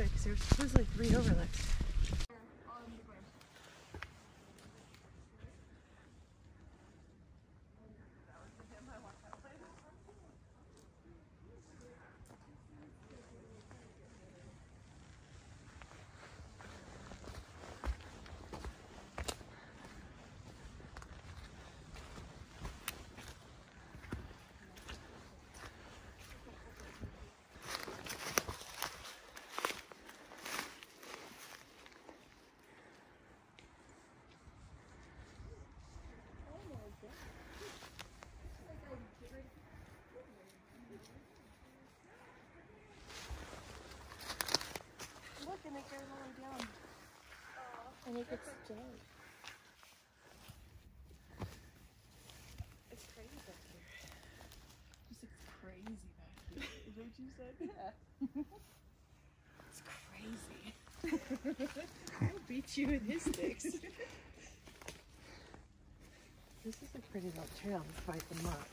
this way because there's supposedly 3 overlooks. Look, and it goes all the way down. I think it's dead. It's crazy back here. Just like it's crazy back here. Is that what you said? Yeah. It's crazy. I'll beat you with his sticks. This is a pretty little trail despite the muck.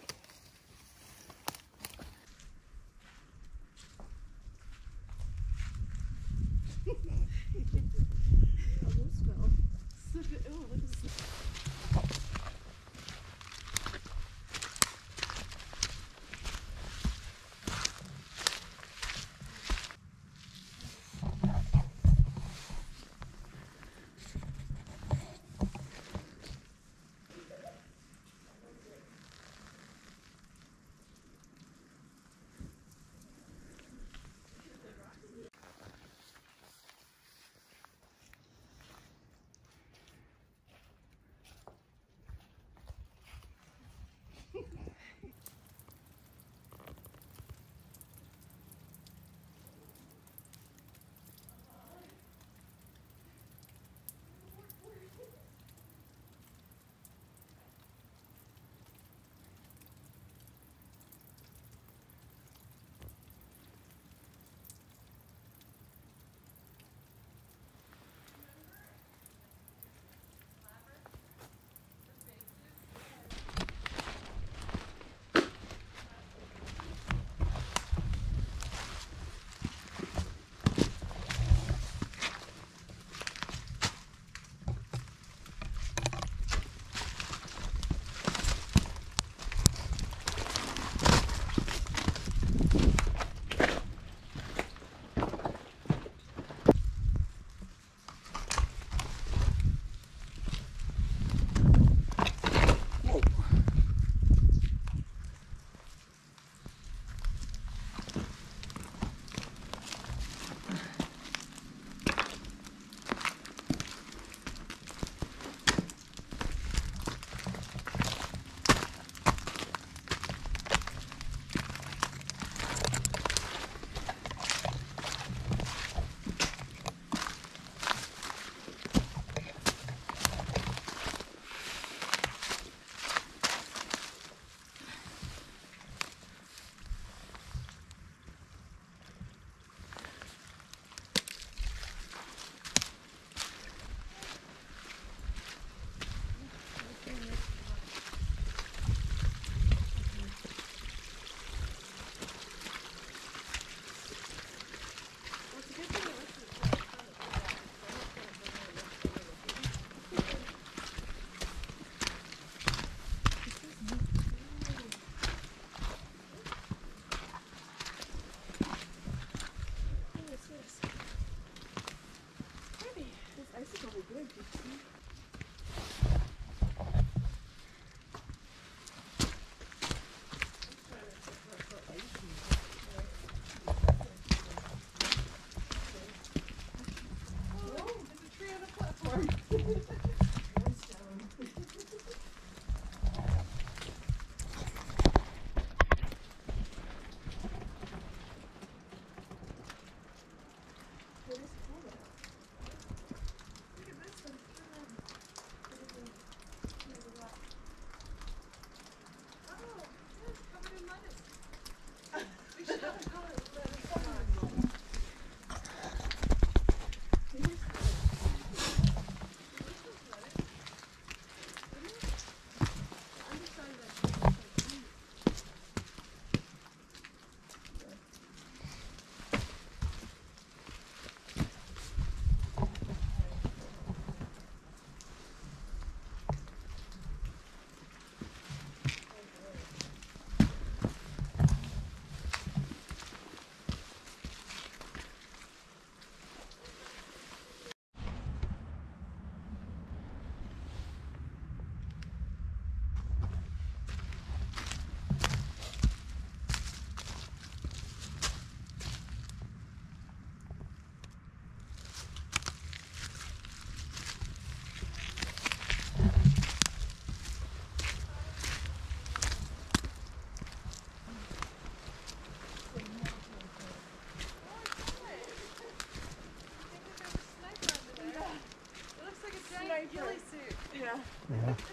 know.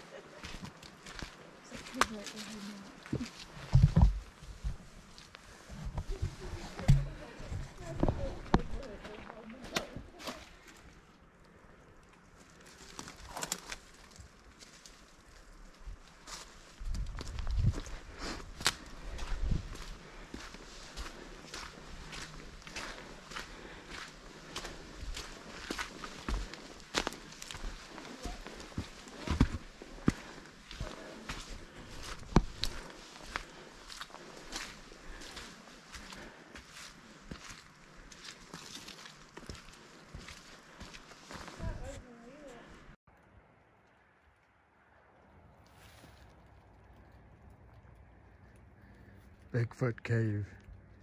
Bigfoot Cave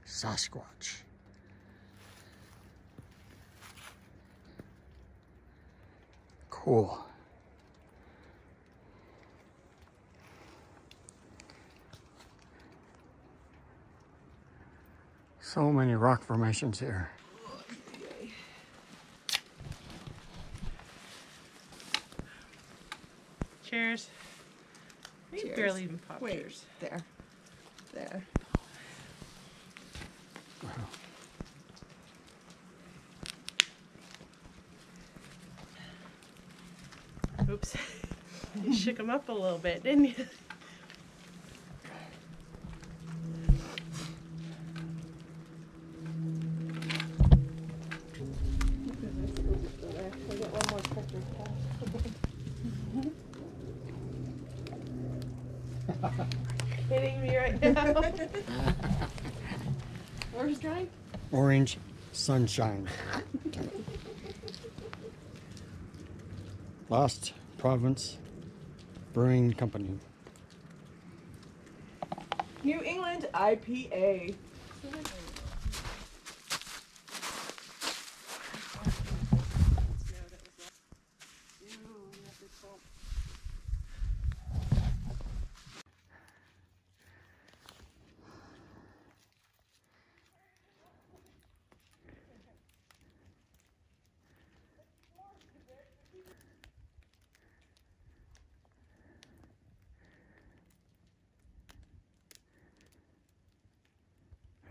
Sasquatch. Cool. So many rock formations here. Cheers. We barely even popped. Wait, cheers. There. There. Wow. Oops. You shook them up a little bit, didn't you? Hitting me right now. Orange guy? Orange sunshine. Lost Province Brewing Company. New England IPA.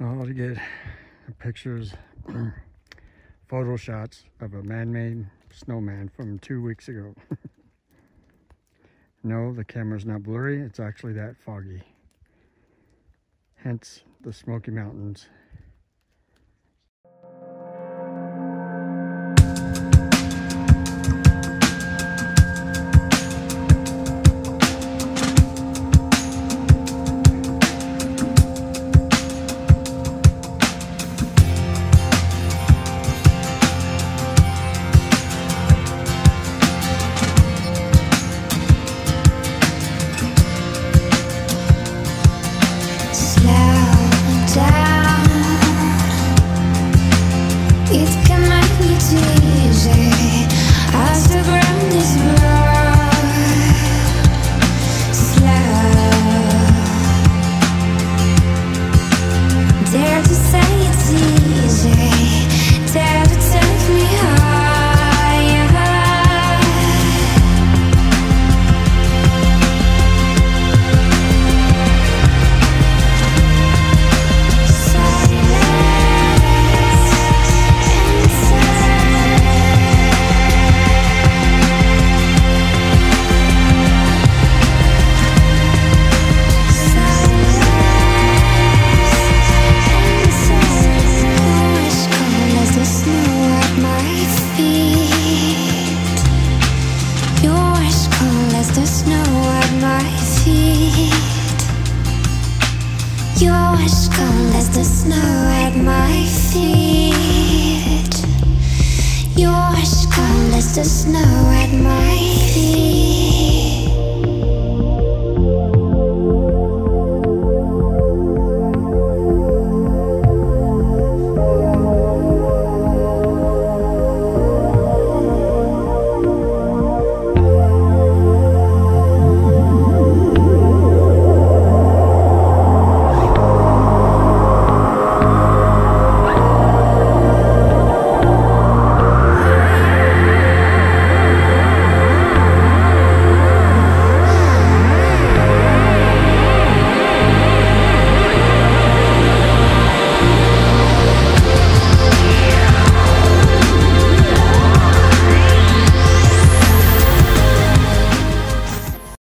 All to get pictures, photo shots of a man-made snowman from 2 weeks ago. No, the camera's not blurry, it's actually that foggy. Hence the Smoky Mountains. You're as cold as the snow at my feet.